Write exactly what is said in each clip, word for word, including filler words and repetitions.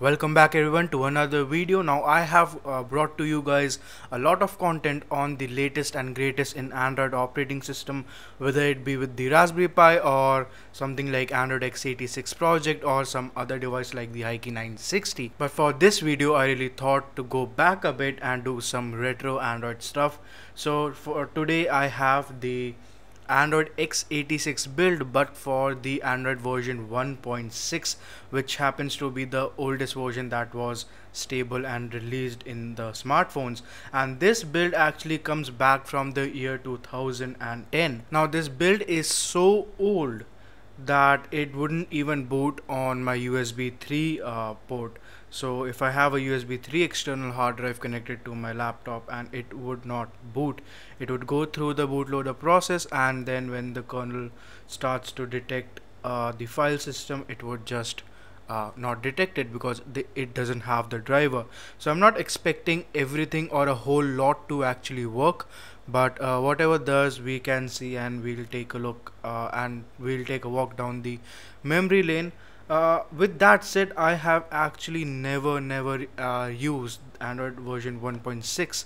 Welcome back everyone to another video. Now I have uh, brought to you guys a lot of content on the latest and greatest in Android operating system, whether it be with the Raspberry Pi or something like Android x eighty-six project or some other device like the I K nine sixty. But for this video I really thought to go back a bit and do some retro Android stuff. So for today I have the Android x eighty-six build, but for the Android version one point six, which happens to be the oldest version that was stable and released in the smartphones. And this build actually comes back from the year two thousand ten. Now this build is so old that it wouldn't even boot on my U S B three uh, port. So if I have a U S B three external hard drive connected to my laptop, and it would not boot. It would go through the bootloader process, and then when the kernel starts to detect uh, the file system, it would just Uh, not detected because the, it doesn't have the driver. So I'm not expecting everything or a whole lot to actually work, but uh, whatever does we can see, and we'll take a look uh, and we'll take a walk down the memory lane. Uh, with that said, I have actually never never uh, used Android version one point six.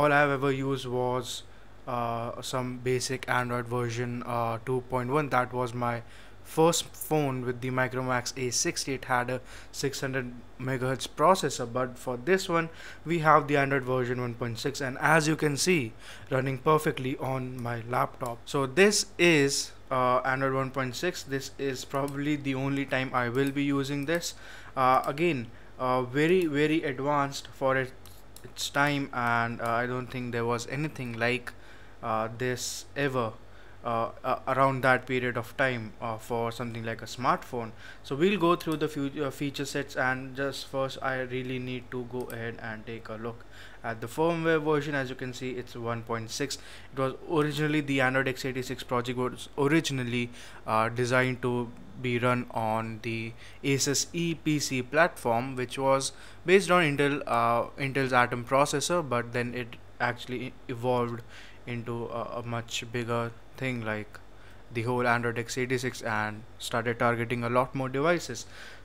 All I've ever used was uh, some basic Android version uh, two point one. That was my first phone with the Micromax A sixty. It had a six hundred megahertz processor, but for this one we have the Android version one point six, and as you can see, running perfectly on my laptop. So this is uh, Android one point six. This is probably the only time I will be using this. Uh, again, uh, very very advanced for it, its time, and uh, I don't think there was anything like uh, this ever Uh, uh, around that period of time uh, for something like a smartphone. So we'll go through the few, uh, feature sets, and just first I really need to go ahead and take a look at the firmware version. As you can see, it's one point six. It was originally, the Android x eighty-six project was originally uh, designed to be run on the ASUS E P C platform, which was based on Intel uh, Intel's Atom processor, but then it actually evolved into a, a much bigger thing like the whole Android x eighty-six and started targeting a lot more devices.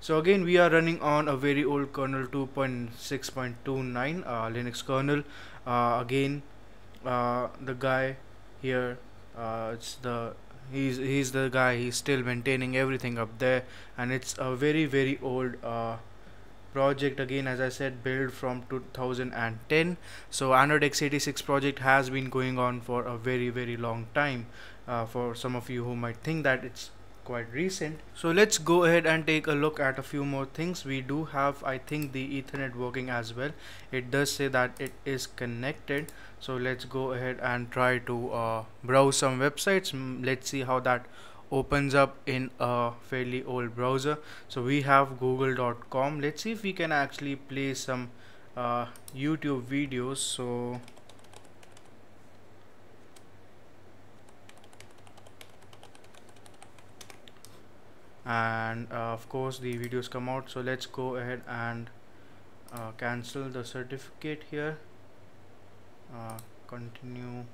So again, we are running on a very old kernel, two point six point two nine uh, Linux kernel. Uh, again, uh, the guy here, uh, it's the he's he's the guy. He's still maintaining everything up there, and it's a very very old Uh, project. Again, as I said, build from two thousand ten. So Android x eighty-six project has been going on for a very very long time. Uh, for some of you who might think that it's quite recent, so let's go ahead and take a look at a few more things. We do have, I think, the Ethernet working as well. It does say that it is connected, so let's go ahead and try to uh, browse some websites. Let's see how that opens up in a fairly old browser. So we have google dot com. Let's see if we can actually play some uh, YouTube videos. So and uh, of course the videos come out, so let's go ahead and uh, cancel the certificate here. Uh, continue.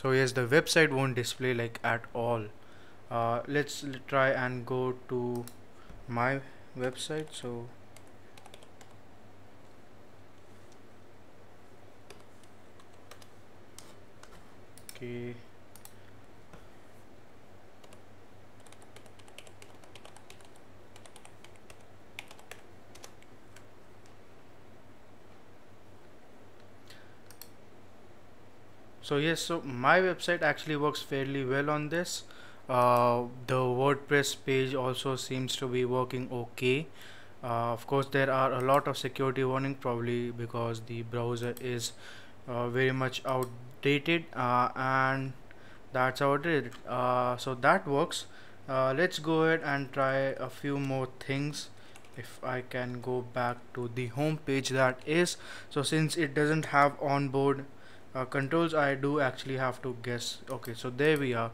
So yes, the website won't display like at all. Uh, let's try and go to my website. So okay, so yes, so my website actually works fairly well on this. Uh, the WordPress page also seems to be working okay. Uh, of course, there are a lot of security warning, probably because the browser is uh, very much outdated, uh, and that's how it is. Uh, so that works. Uh, let's go ahead and try a few more things. If I can go back to the home page, that is. So since it doesn't have onboard Uh, controls, I do actually have to guess. Okay, so there we are.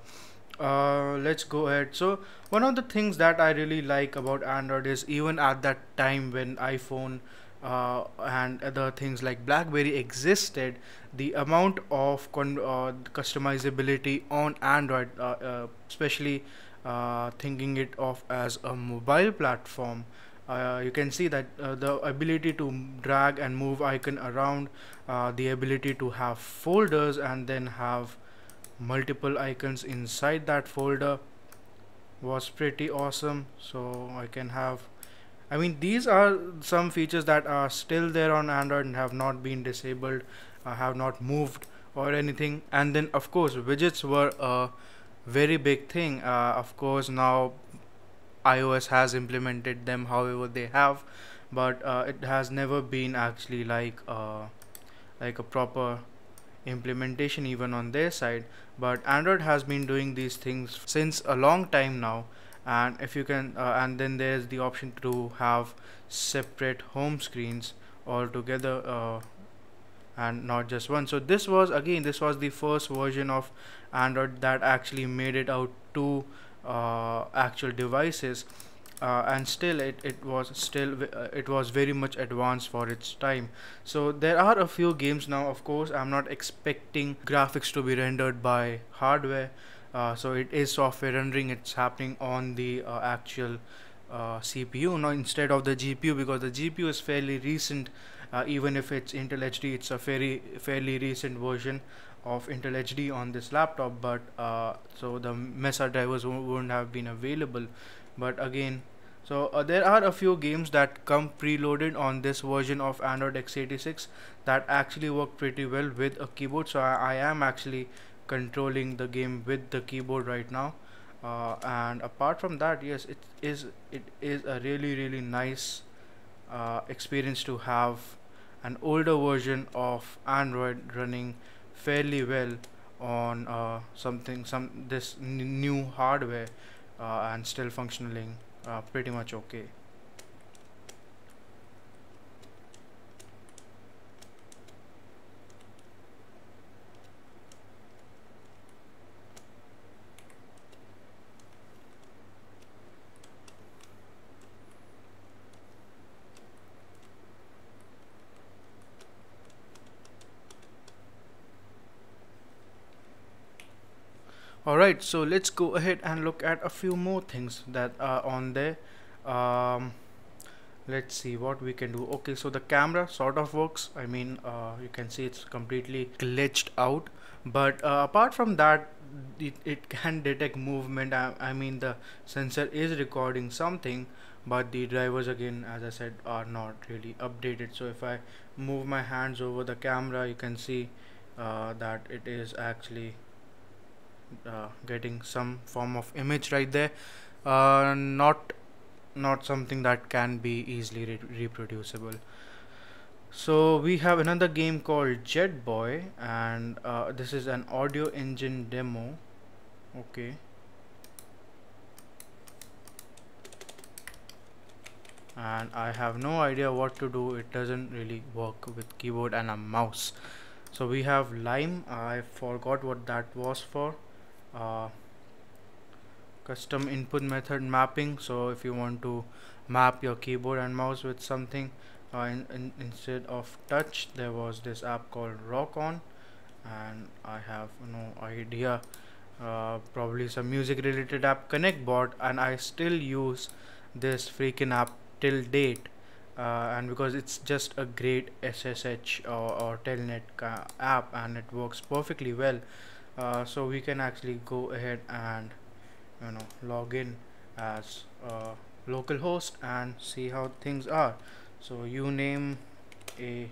uh, let's go ahead. So one of the things that I really like about Android is, even at that time when iPhone uh, and other things like BlackBerry existed, the amount of con uh, customizability on Android, uh, uh, especially uh, thinking it of as a mobile platform, Uh, you can see that uh, the ability to drag and move icon around, uh, the ability to have folders and then have multiple icons inside that folder was pretty awesome. So I can have, I mean, these are some features that are still there on Android and have not been disabled, uh, have not moved or anything. And then of course widgets were a very big thing. Uh, of course now iOS has implemented them however they have, but uh, it has never been actually like uh, like a proper implementation even on their side. But Android has been doing these things since a long time now. And if you can uh, and then there's the option to have separate home screens altogether, uh, and not just one. So this was again this was the first version of Android that actually made it out to Uh, actual devices, uh, and still it, it was still uh, it was very much advanced for its time. So there are a few games now. Of course I'm not expecting graphics to be rendered by hardware, uh, so it is software rendering. It's happening on the uh, actual uh, C P U now instead of the G P U, because the G P U is fairly recent. Uh, even if it's Intel H D, it's a fairly fairly recent version of Intel H D on this laptop, but uh, so the MESA drivers wouldn't have been available. But again, so uh, there are a few games that come preloaded on this version of Android x eighty-six that actually work pretty well with a keyboard. So I, I am actually controlling the game with the keyboard right now, uh, and apart from that, yes, it is it is a really really nice uh, experience to have an older version of Android running fairly well on uh, something some this n new hardware, uh, and still functioning uh, pretty much okay. Alright, so let's go ahead and look at a few more things that are on there. Um, let's see what we can do. Okay, so the camera sort of works. I mean, uh, you can see it's completely glitched out, but uh, apart from that, it, it can detect movement. I, I mean, the sensor is recording something, but the drivers, again, as I said, are not really updated. So if I move my hands over the camera, you can see uh, that it is actually Uh, getting some form of image right there, uh, not not something that can be easily re reproducible. So we have another game called Jet Boy, and uh, this is an audio engine demo. Okay, and I have no idea what to do. It doesn't really work with keyboard and a mouse. So we have Lime. I forgot what that was for. Uh, custom input method mapping, so if you want to map your keyboard and mouse with something uh, in, in, instead of touch, there was this app called Rock On, and I have no idea, uh, probably some music related app, ConnectBot, and I still use this freaking app till date, uh, and because it's just a great S S H or, or telnet app and it works perfectly well. Uh, so we can actually go ahead and, you know, log in as uh, localhost and see how things are. So you name a,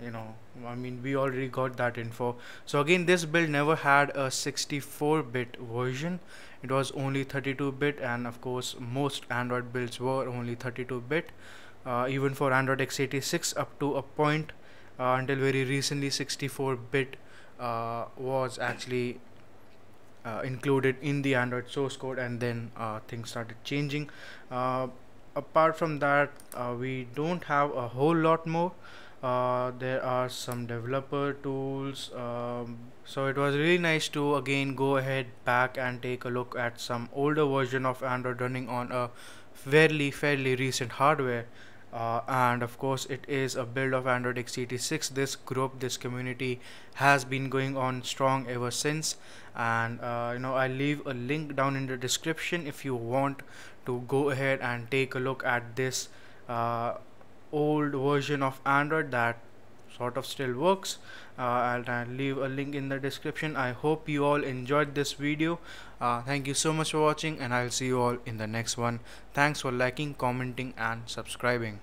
you know, I mean, we already got that info. So again, this build never had a sixty-four bit version. It was only thirty-two bit, and of course most Android builds were only thirty-two bit, uh, even for Android x eighty-six up to a point, uh, until very recently sixty-four bit Uh, was actually uh, included in the Android source code, and then uh, things started changing. Uh, apart from that, uh, we don't have a whole lot more. Uh, there are some developer tools, um, so it was really nice to again go ahead back and take a look at some older version of Android running on a fairly fairly recent hardware, uh, and of course it is a build of Android x eighty-six. This group, this community has been going on strong ever since, and uh, you know, I leave a link down in the description if you want to go ahead and take a look at this uh, old version of Android that sort of still works. uh, I'll, I'll leave a link in the description. I hope you all enjoyed this video. Uh, thank you so much for watching, and I'll see you all in the next one. Thanks for liking, commenting and subscribing.